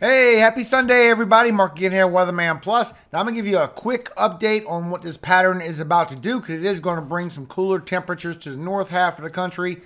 Hey, happy Sunday, everybody. Mark again here, WeatherMan Plus. Now, I'm going to give you a quick update on what this pattern is about to do, because it is going to bring some cooler temperatures to the north half of the country,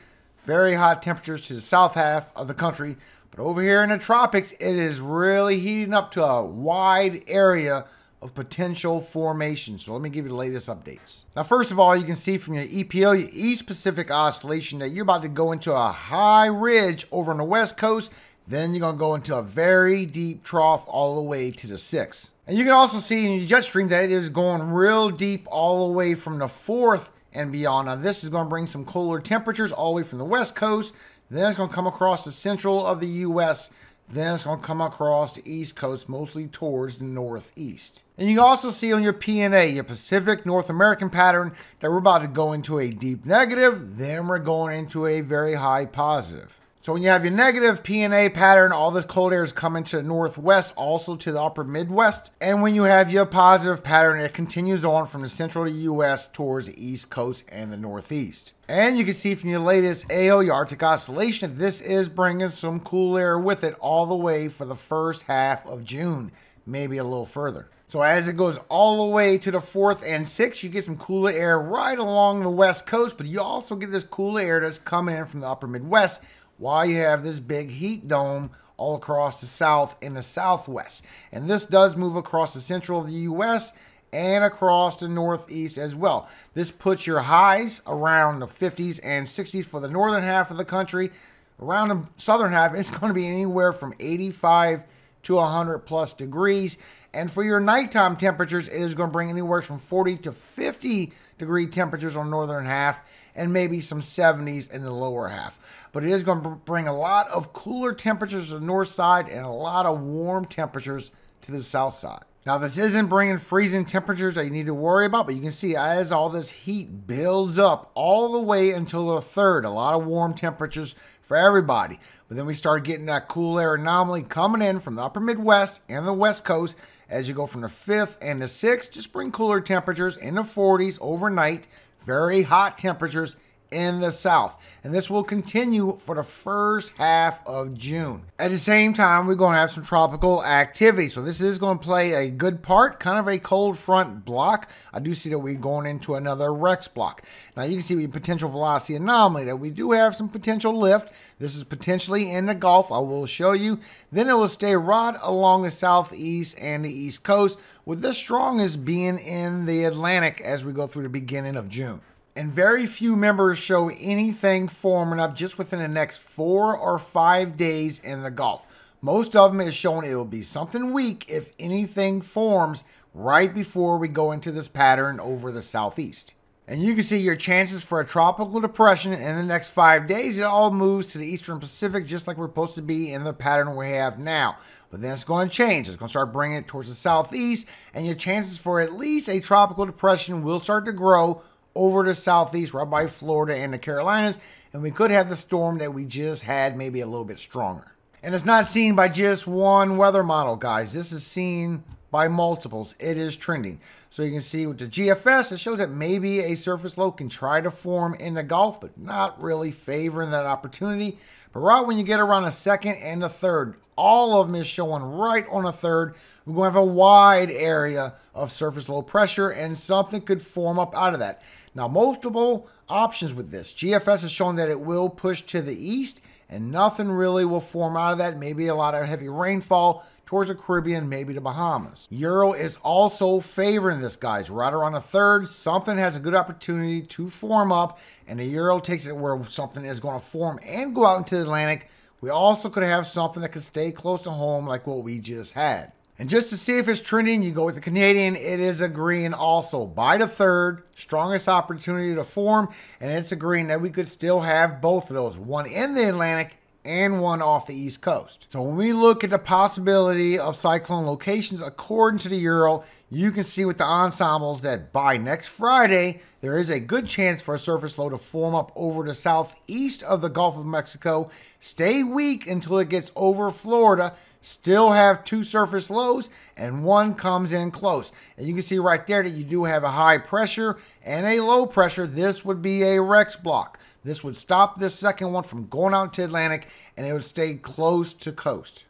very hot temperatures to the south half of the country. But over here in the tropics, it is really heating up to a wide area of potential formation. So let me give you the latest updates. Now, first of all, you can see from your EPO, your East Pacific Oscillation, that you're about to go into a high ridge over on the west coast. Then you're going to go into a very deep trough all the way to the 6th. And you can also see in your jet stream that it is going real deep all the way from the 4th and beyond. Now, this is going to bring some cooler temperatures all the way from the west coast. Then it's going to come across the central of the U.S. Then it's going to come across the east coast, mostly towards the northeast. And you can also see on your PNA, your Pacific North American pattern, that we're about to go into a deep negative. Then we're going into a very high positive. So when you have your negative PNA pattern, all this cold air is coming to the northwest, also to the upper Midwest. And when you have your positive pattern, it continues on from the central of the U.S. towards the east coast and the northeast. And you can see from your latest AO, your Arctic Oscillation, that this is bringing some cool air with it all the way for the first half of June, maybe a little further. So as it goes all the way to the 4th and 6th, you get some cooler air right along the west coast, but you also get this cooler air that's coming in from the upper Midwest, while you have this big heat dome all across the south and the southwest. And this does move across the central of the U.S. and across the northeast as well. This puts your highs around the 50s and 60s for the northern half of the country. Around the southern half, it's going to be anywhere from 85 to 100 plus degrees. And for your nighttime temperatures, it is going to bring anywhere from 40 to 50 degree temperatures on the northern half, and maybe some 70s in the lower half. But it is going to bring a lot of cooler temperatures to the north side and a lot of warm temperatures to the south side. Now, this isn't bringing freezing temperatures that you need to worry about, but you can see as all this heat builds up all the way until the 3rd, a lot of warm temperatures for everybody. But then we start getting that cool air anomaly coming in from the upper Midwest and the west coast. As you go from the 5th and the 6th, just bring cooler temperatures in the 40s overnight, very hot temperatures in the south. And this will continue for the first half of June. At the same time, we're going to have some tropical activity. So this is going to play a good part, kind of a cold front block. I do see that we're going into another Rex block. Now you can see the potential velocity anomaly, that we do have some potential lift. This is potentially in the Gulf. I will show you. Then it will stay right along the southeast and the east coast, with the strongest being in the Atlantic as we go through the beginning of June. And very few members show anything forming up just within the next 4 or 5 days in the Gulf. Most of them is shown it will be something weak if anything forms right before we go into this pattern over the southeast. And you can see your chances for a tropical depression in the next 5 days. It all moves to the eastern Pacific, just like we're supposed to be in the pattern we have now. But then it's going to change. It's going to start bringing it towards the southeast, and your chances for at least a tropical depression will start to grow over the southeast, right by Florida and the Carolinas, and we could have the storm that we just had, maybe a little bit stronger. And it's not seen by just one weather model, guys. This is seen by multiples. It is trending. So you can see with the GFS, it shows that maybe a surface low can try to form in the Gulf, but not really favoring that opportunity. But right when you get around the 2nd and the 3rd, all of them is showing right on the 3rd. We're going to have a wide area of surface low pressure, and something could form up out of that. Now, multiple options with this. GFS is showing that it will push to the east, and nothing really will form out of that. Maybe a lot of heavy rainfall towards the Caribbean, maybe the Bahamas. Euro is also favoring this, guys. Right around the 3rd, something has a good opportunity to form up, and the Euro takes it where something is going to form and go out into the Atlantic. We also could have something that could stay close to home like what we just had. And just to see if it's trending, you go with the Canadian. It is agreeing also by the 3rd, strongest opportunity to form, and it's agreeing that we could still have both of those, one in the Atlantic and one off the east coast. So when we look at the possibility of cyclone locations according to the Euro, you can see with the ensembles that by next Friday, there is a good chance for a surface low to form up over the southeast of the Gulf of Mexico, stay weak until it gets over Florida, still have 2 surface lows, and one comes in close. And you can see right there that you do have a high pressure and a low pressure. This would be a Rex block. This would stop this second one from going out to Atlantic, and it would stay close to coast.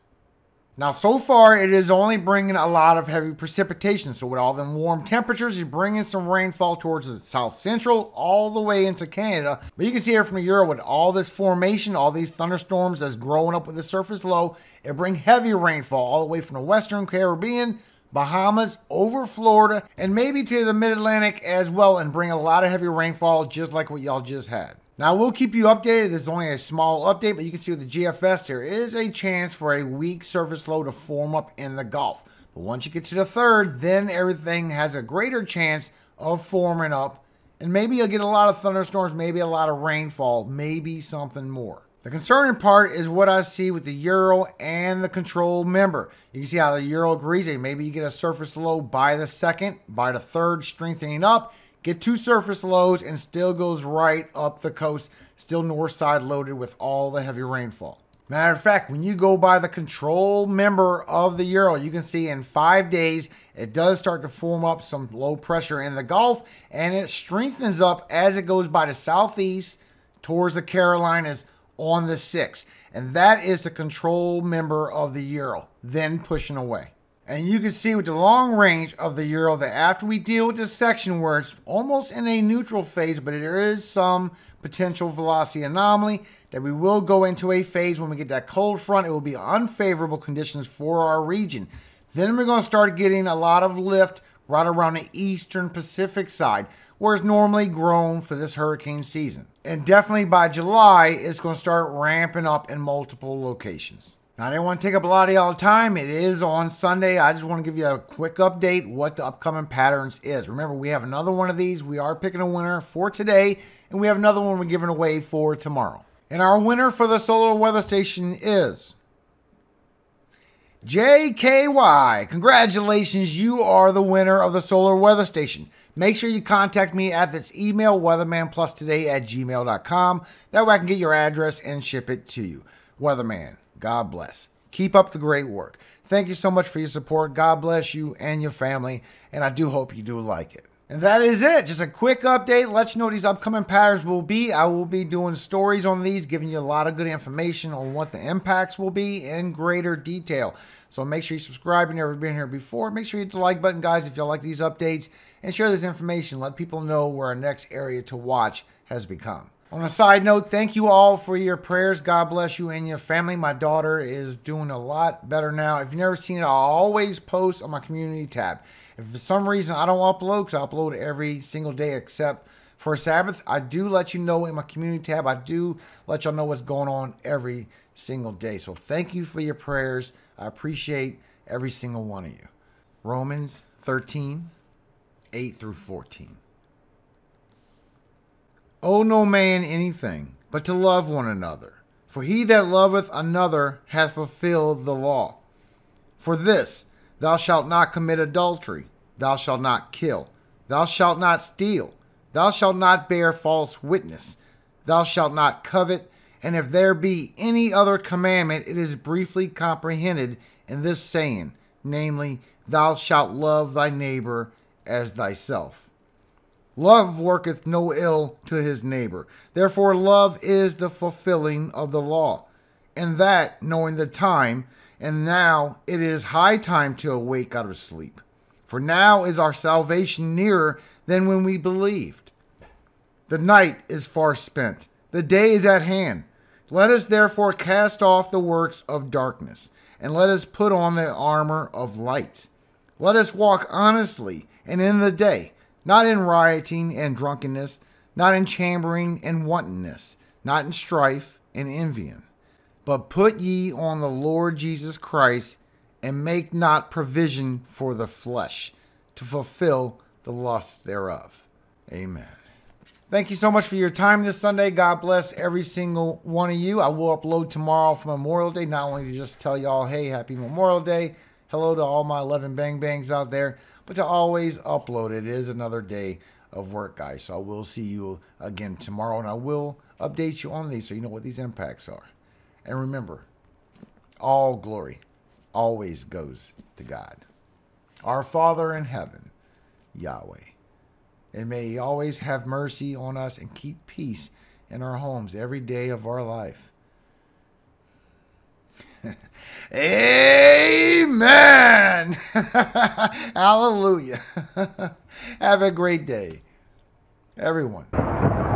Now, so far, it is only bringing a lot of heavy precipitation. So with all them warm temperatures, you're bringing some rainfall towards the south central all the way into Canada. But you can see here from the Euro with all this formation, all these thunderstorms that's growing up with the surface low, it brings heavy rainfall all the way from the western Caribbean, Bahamas, over Florida, and maybe to the mid-Atlantic as well, and bring a lot of heavy rainfall just like what y'all just had. Now, we'll keep you updated. This is only a small update, but you can see with the GFS, there is a chance for a weak surface low to form up in the Gulf. But once you get to the third, then everything has a greater chance of forming up, and maybe you'll get a lot of thunderstorms, maybe a lot of rainfall, maybe something more. The concerning part is what I see with the Euro and the control member. You can see how the Euro agrees. Maybe you get a surface low by the second, by the third, strengthening up. Get two surface lows and still goes right up the coast, still north side loaded with all the heavy rainfall. Matter of fact, when you go by the control member of the Euro, you can see in 5 days, it does start to form up some low pressure in the Gulf, and it strengthens up as it goes by the southeast towards the Carolinas on the 6th. And that is the control member of the Euro, then pushing away. And you can see with the long range of the Euro that after we deal with this section where it's almost in a neutral phase, but there is some potential velocity anomaly, that we will go into a phase when we get that cold front. It will be unfavorable conditions for our region. Then we're going to start getting a lot of lift right around the eastern Pacific side, where it's normally grown for this hurricane season. And definitely by July, it's going to start ramping up in multiple locations. Now, I didn't want to take up a lot of y'all's time. It is on Sunday. I just want to give you a quick update what the upcoming patterns is. Remember, we have another one of these. We are picking a winner for today, and we have another one we're giving away for tomorrow. And our winner for the solar weather station is JKY. Congratulations, you are the winner of the solar weather station. Make sure you contact me at this email, weathermanplustoday@gmail.com. That way I can get your address and ship it to you. Weatherman, God bless. Keep up the great work. Thank you so much for your support. God bless you and your family, and I do hope you do like it. And that is it. Just a quick update. Let you know what these upcoming patterns will be. I will be doing stories on these, giving you a lot of good information on what the impacts will be in greater detail. So make sure you subscribe if you've never been here before. Make sure you hit the like button, guys, if you like these updates, and share this information. Let people know where our next area to watch has become. On a side note, thank you all for your prayers. God bless you and your family. My daughter is doing a lot better now. If you've never seen it, I always post on my community tab. If for some reason I don't upload, because I upload every single day except for Sabbath, I do let you know in my community tab. I do let y'all know what's going on every single day. So thank you for your prayers. I appreciate every single one of you. Romans 13, 8 through 14. Owe no man anything, but to love one another. For he that loveth another hath fulfilled the law. For this, thou shalt not commit adultery, thou shalt not kill, thou shalt not steal, thou shalt not bear false witness, thou shalt not covet, and if there be any other commandment, it is briefly comprehended in this saying, namely, thou shalt love thy neighbor as thyself. Love worketh no ill to his neighbor. Therefore, love is the fulfilling of the law. And that, knowing the time, and now it is high time to awake out of sleep. For now is our salvation nearer than when we believed. The night is far spent. The day is at hand. Let us therefore cast off the works of darkness, and let us put on the armor of light. Let us walk honestly and in the day, not in rioting and drunkenness, not in chambering and wantonness, not in strife and envying. But put ye on the Lord Jesus Christ, and make not provision for the flesh to fulfill the lusts thereof. Amen. Thank you so much for your time this Sunday. God bless every single one of you. I will upload tomorrow for Memorial Day, not only to just tell y'all, hey, happy Memorial Day, hello to all my 11 bang bangs out there, but to always upload. It is another day of work, guys. So I will see you again tomorrow, and I will update you on these so you know what these impacts are. And remember, all glory always goes to God, our Father in heaven, Yahweh. And may He always have mercy on us and keep peace in our homes every day of our life. Amen. Hallelujah. Have a great day, everyone.